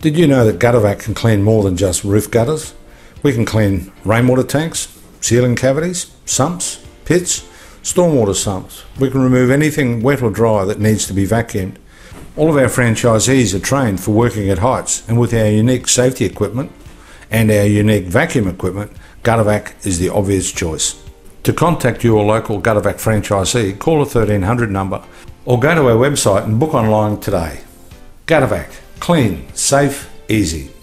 Did you know that Guttervac can clean more than just roof gutters? We can clean rainwater tanks, ceiling cavities, sumps, pits, stormwater sumps. We can remove anything wet or dry that needs to be vacuumed. All of our franchisees are trained for working at heights, and with our unique safety equipment and our unique vacuum equipment, Guttervac is the obvious choice. To contact your local Guttervac franchisee, call the 1300 number or go to our website and book online today. Guttervac. Clean, safe, easy.